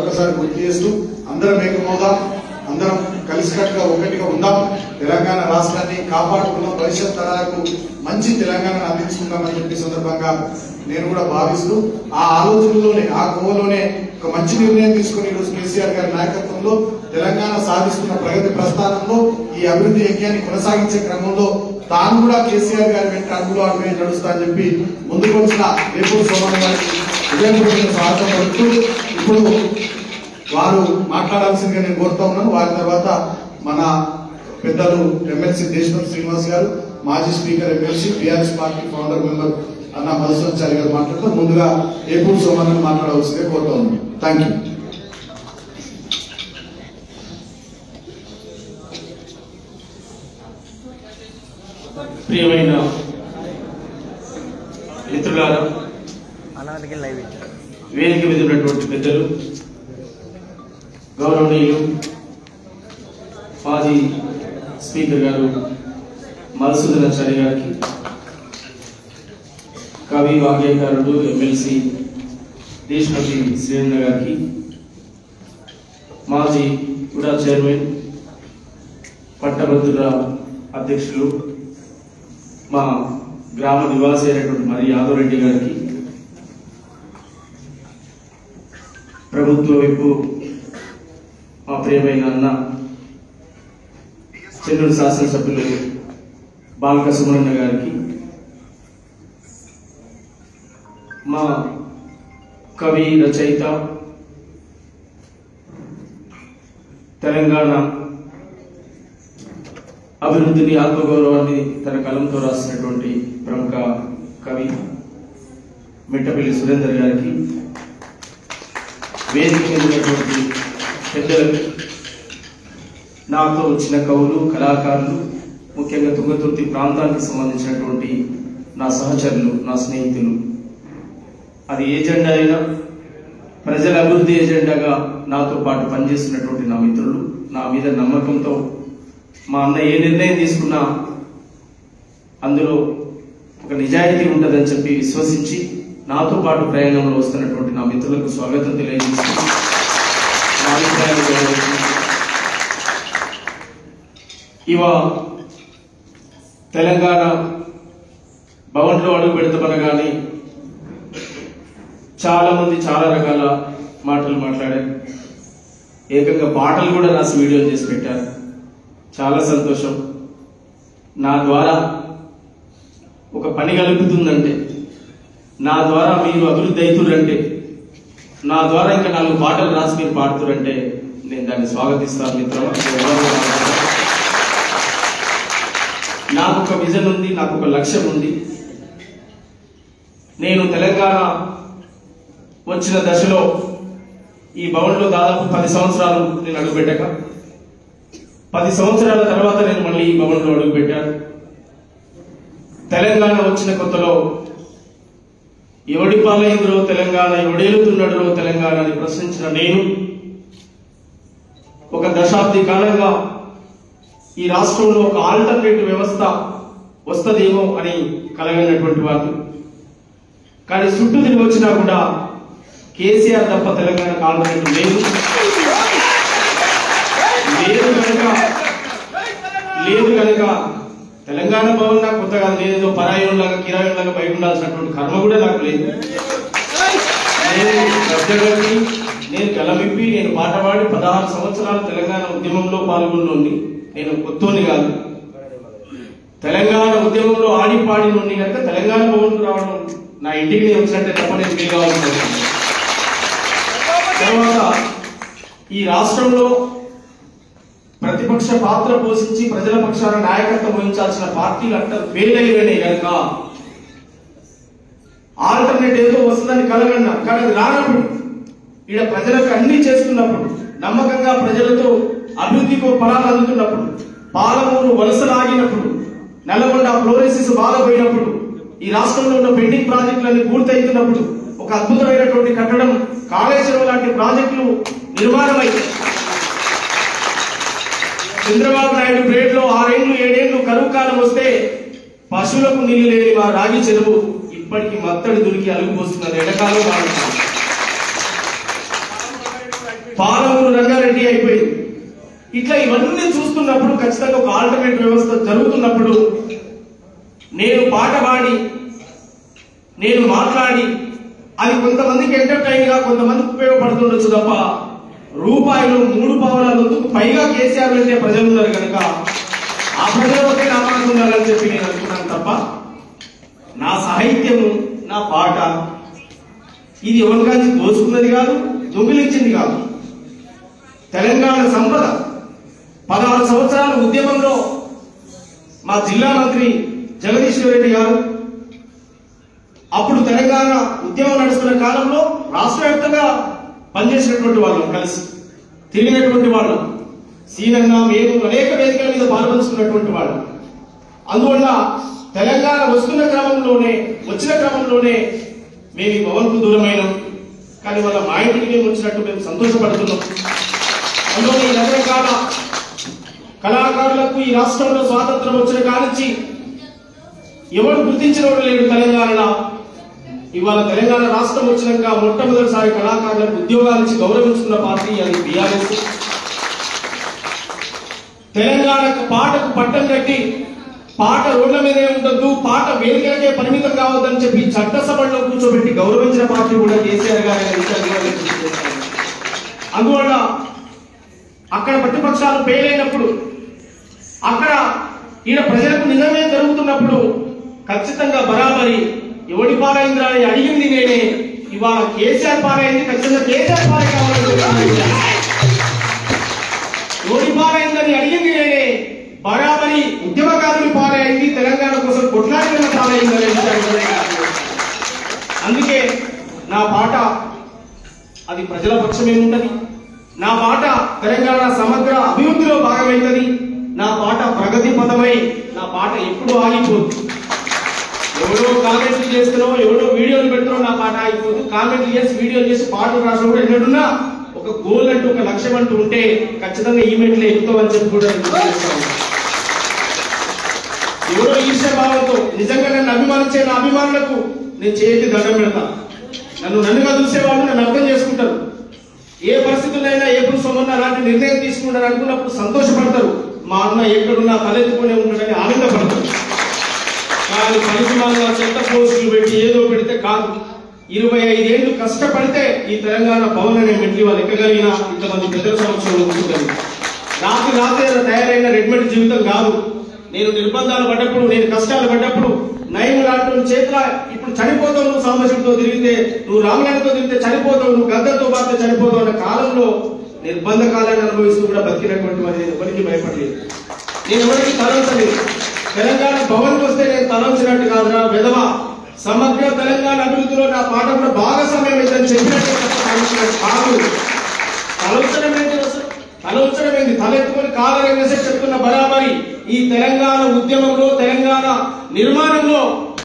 ఒక్కసారి గుర్తు చేస్తూ అందరం ఏకమవుదాం, అందరం కలిసికట్టుగా ఒకటిగా ఉందాం, తెలంగాణ రాష్ట్రాన్ని కాపాడుకుందాం, భవిష్యత్ తరాలకు మంచి తెలంగాణను అందించుకుందామని చెప్పి సందర్భంగా నేను కూడా భావిస్తూ ఆ ఆలోచనలోనే ఆ కోవలోనే ఒక మంచి నిర్ణయం తీసుకుని ఈరోజు కేసీఆర్ గారి నాయకత్వంలో తెలంగాణ సాధిస్తున్న ప్రగతి ప్రస్థానంలో ఈ అభివృద్ధి యజ్ఞాన్ని కొనసాగించే క్రమంలో తాను కూడా కేసీఆర్ గారి వెంట అడుగులో అడుగు నడుస్తా అని చెప్పి ముందుకు వచ్చిన రేపూరు సోమన్న గారికి హృదయపూర్వక స్వాగతం పడుతూ ఇప్పుడు వారు మాట్లాడాల్సిందిగా నేను కోరుతా ఉన్నాను. వారి తర్వాత మన పెద్దలు ఎమ్మెల్సీ దేశం శ్రీనివాస్ గారు, మాజీ speaker MLC TRS party founder member అన్న మధుసూచారి గారు మాట్లాడుతూ ముందుగా ఏపూరు సోమన్న మాట్లాడాల్సిందే కోరుతా ఉన్నాను. Thank you. ప్రియమైన మిత్రులారా, వేదిక మీద ఉన్నటువంటి పెద్దలు, గౌరవనీయులు మాజీ స్పీకర్ గారు మధుసూదనాచారి గారికి, కవి వాగ్యకారుడు ఎమ్మెల్సీ దేశపతి శ్రీరంగ గారికి, మాజీ కూడా చైర్మన్ పట్టభద్రుల అధ్యక్షులు మా గ్రామ నివాసి అయినటువంటి మరి యాదవ్ రెడ్డి గారికి, ప్రభుత్వ వైపు మా ప్రియమైన అన్న చెన్నూరు శాసనసభ్యులు బాలక సుమరన్న గారికి, మా కవి రచయిత తెలంగాణ అభివృద్ధిని ఆత్మగౌరవాన్ని తన కలంతో రాసినటువంటి ప్రముఖ కవి మిట్టపల్లి సురేందర్ గారికి, వేదిక చెందినటువంటి పెద్దలకు, నాతో వచ్చిన కవులు, కళాకారులు, ముఖ్యంగా తుంగతుర్తి ప్రాంతానికి సంబంధించినటువంటి నా సహచరులు, నా స్నేహితులు, అది ఏజెండా అయినా ప్రజల అభివృద్ధి ఏజెండాగా నాతో పాటు పనిచేస్తున్నటువంటి నా మిత్రులు, నా మీద నమ్మకంతో మా అన్న ఏ నిర్ణయం తీసుకున్నా అందులో ఒక నిజాయితీ ఉంటుందని చెప్పి విశ్వసించి నాతో పాటు ప్రయాణంలో వస్తున్నటువంటి నా మిత్రులకు స్వాగతం తెలియజేస్తూ నా అభిప్రాయాలు తెలియజేస్తున్నాను. ఇవ తెలంగాణ భవన్లో అడుగు పెడతామనగానే చాలా మంది చాలా రకాల మాటలు మాట్లాడారు, ఏకంగా పాటలు కూడా రాసి వీడియోలు చేసి పెట్టారు. చాలా సంతోషం, నా ద్వారా ఒక పని కలుగుతుందంటే, నా ద్వారా మీరు అభివృద్ధి అవుతుందంటే, నా ద్వారా ఇంకా నాలుగు పాటలు రాసి మీరు పాడుతురంటే నేను దాన్ని స్వాగతిస్తాను మిత్రులు. నాకు ఒక విజన్ ఉంది, నాకు ఒక లక్ష్యం ఉంది. నేను తెలంగాణ వచ్చిన దశలో ఈ భవన్లో దాదాపు 10 సంవత్సరాలు నేను అడుగుపెట్టాక 10 సంవత్సరాల తర్వాత నేను మళ్ళీ ఈ భవన్లో అడుగుపెట్టాను. తెలంగాణ వచ్చిన కొత్తలో ఎవడి పాలైందో తెలంగాణ, ఎవడేలుతున్నాడో తెలంగాణ అని ప్రశ్నించిన నేను ఒక దశాబ్ది కాలంగా ఈ రాష్ట్రంలో ఒక ఆల్టర్నేటివ్ వ్యవస్థ వస్తుందేమో అని కలగనటువంటి వాళ్ళు, కానీ చుట్టూ తిరిగి వచ్చినా కూడా కేసీఆర్ తప్ప తెలంగాణ ఆల్టర్నేటివ్ లేదు. లేదు కనుక తెలంగాణ భవన్ నాకు కొత్త కాదు. నేనేదో పరాయంలాగా కిరాయంలాగా బయట ఉండాల్సినటువంటి కర్మ కూడా నాకు లేదు. నేను కలమిప్పి నేను పాటపాడి 16 సంవత్సరాలు తెలంగాణ ఉద్యమంలో పాల్గొన్నోని, నేను కొత్తోని కాదు. తెలంగాణ ఉద్యమంలో ఆడి పాడినోని కనుక తెలంగాణ భవన్ రావడం నా ఇంటికి నేను వచ్చినట్టే తప్ప నేను ఫీల్ కావాల్సింది. తర్వాత ఈ రాష్ట్రంలో ప్రతిపక్ష పాత్ర పోషించి ప్రజల పక్షాన నాయకత్వం వహించాల్సిన పార్టీలు అంత వేలైనవి కనుక ఆల్టర్నేట్ ఏదో వస్తుందని కలగన్నా, కానీ అది రానప్పుడు ఇక్కడ ప్రజలకు అన్ని చేస్తున్నప్పుడు, నమ్మకంగా ప్రజలతో అభివృద్ధికి ఫలాలు అందుతున్నప్పుడు, పాలమూరు వలసలాగినప్పుడు, నల్లగొండ ఫ్లోరెసిస్ బాధపోయినప్పుడు, ఈ రాష్ట్రంలో ఉన్న పెండింగ్ ప్రాజెక్టులన్నీ పూర్తయితున్నప్పుడు, ఒక అద్భుతమైనటువంటి కట్టడం కాళేశ్వరం లాంటి ప్రాజెక్టులు నిర్మాణమై చంద్రబాబు నాయుడు గ్రేడ్ లో 6 ఏళ్లు 7 ఏళ్లు కరువు కాలం వస్తే పశువులకు నీళ్లు లేని మా రాగి చెరువు ఇప్పటికీ మత్తడి దొరికి అలుగుపోస్తున్నది. ఎండకాలం పాలమూరు రంగారెడ్డి అయిపోయింది. ఇట్లా ఇవన్నీ చూస్తున్నప్పుడు ఖచ్చితంగా ఒక ఆల్టర్నేట్ వ్యవస్థ జరుగుతున్నప్పుడు నేను పాట పాడి నేను మాట్లాడి అది కొంతమందికి ఎంటర్టైన్ గా కొంతమందికి ఉపయోగపడుతుండొచ్చు తప్ప రూపాయలు 3 పావలా పైగా కేసీఆర్ అంటే ప్రజలు ఉన్నారు కనుక ఆ ప్రజలపై నమ్మకం ఉండాలని చెప్పి నేను అనుకున్నాను తప్ప నా సాహిత్యము నా పాట ఇది ఎవరికాంచి దోచుకున్నది కాదు, దొంగిలించింది కాదు. తెలంగాణ సంపద 16 సంవత్సరాల ఉద్యమంలో మా జిల్లా మంత్రి జగదీశ్వర్ రెడ్డి గారు అప్పుడు తెలంగాణ ఉద్యమం నడుస్తున్న కాలంలో రాష్ట్ర వ్యాప్తంగా పనిచేసినటువంటి వాళ్ళం, కలిసి తిరిగినటువంటి వాళ్ళం, సీనంగా మేము అనేక వేదికల మీద పాల్పంచుకున్నటువంటి వాళ్ళం. అందువల్ల తెలంగాణ వచ్చిన క్రమంలోనే మేము భవన్కు దూరమైనాం. కానీ వాళ్ళ మా ఇంటికి మేము వచ్చినట్టు మేము సంతోషపడుతున్నాం. అందులో ఈ రకరకాల కళాకారులకు ఈ రాష్ట్రంలో స్వాతంత్రం వచ్చిన కానించి ఎవరు గుర్తించిన వాడు లేడు తెలంగాణలో. ఇవాళ తెలంగాణ రాష్ట్రం వచ్చినాక మొట్టమొదటిసారి కళాకారులకు ఉద్యోగాలు ఇచ్చి గౌరవిస్తున్న పార్టీ అది బీఆర్ఎస్. తెలంగాణ పాటకు పట్టం కట్టి పాట రోడ్ల మీదే ఉండద్దు, పాట వేదికలకే పరిమితం కావద్దని చెప్పి చట్టసభలో కూర్చోబెట్టి గౌరవించిన పార్టీ కూడా కేసీఆర్ గారు. అందువల్ల అక్కడ ప్రతిపక్షాలు ఫెయిల్ అయినప్పుడు, అక్కడ ఈయన ప్రజలకు నిజమే జరుగుతున్నప్పుడు ఖచ్చితంగా బరాబరి ఎవడి పాలైందిరా అని అడిగింది నేనే. ఇవాళ కేసీఆర్ పాలైంది, ఖచ్చితంగా కేసీఆర్ పాలై కావాలని ఎవడి పాలైందని అడిగింది నేనే. బరాబరి ఉద్యమకారులు పాలైంది, తెలంగాణ కోసం కొట్లాడిన పాలైందని. అందుకే నా పాట అది ప్రజల పక్షమేముంటది, నా పాట తెలంగాణ సమగ్ర అభివృద్ధిలో భాగమైందని, నా పాట ప్రగతి పదమై నా పాట ఎప్పుడు ఆగిపోదు. ఎవరో కామెంట్లు చేస్తున్నావు, ఎవరో వీడియోలు పెడుతున్నావు, నా పాట ఆగిపోదు. కామెంట్లు చేసి వీడియోలు చేసి పాటలు రాసినప్పుడు ఎన్నడున్నా ఒక గోల్ అంటూ ఒక లక్ష్యం అంటూ ఉంటే ఖచ్చితంగా ఈవెంట్లో ఎక్కుతామని చెప్పి కూడా ఎవరో ఈర్ష్య భావంతో నిజంగా నన్ను అభిమానించే నా అభిమానులకు నేను చేతి దండం పెడతా. నన్నుగా చూసేవాళ్ళు నన్ను అర్థం చేసుకుంటారు. ఏ పరిస్థితులైనా ఎప్పుడు సొమ్మున్నా అలాంటి నిర్ణయం తీసుకుంటారు అనుకున్నప్పుడు సంతోషపడతారు. మా అన్న ఎక్కడున్నా తలెత్తుకునే ఉంటాడని ఆనందపడతారు. కానీ పరిశ్రమలుగా చెత్త పోస్టులు పెట్టి ఏదో పెడితే కాదు, 25 ఏళ్లు కష్టపడితే ఈ తెలంగాణ భవన్ అనే మెట్లు వాళ్ళు ఎక్కగలిగిన ఇంతమంది ప్రజల సంవత్సరంలో ఉంచగలిగిన రాత్రి తయారైన రెడీమేడ్ జీవితం కాదు. నేను నిర్బంధాలు పడ్డప్పుడు, నేను కష్టాలు పడ్డప్పుడు, నయం లాంటి చేతుల ఇప్పుడు చనిపోతావు, నువ్వు సాంబశివుడితో తిరిగితే, నువ్వు రామలతో తిరిగితే చనిపోతావు, నువ్వు గద్దతో బాధతో చనిపోతావు అనే కాలంలో నిర్బంధ కాలాన్ని అనుభవిస్తూ కూడా బతికినటువంటి వారు నేను ఎవరికి భయపడలేదు, నేను ఎవరికి తలంచలేదు. తెలంగాణ భవన్కి వస్తే నేను తలంచినట్టు కాదురా విధవా, సమగ్ర తెలంగాణ అభివృద్ధిలో నా పాట కూడా బాగా సమయం ఏదని చెప్పినట్టు కాదు. తలంచడం ఏంటి తలెత్తుకొని కాలం చెప్తున్న బరాబరి ఈ తెలంగాణ ఉద్యమంలో, తెలంగాణ నిర్మాణంలో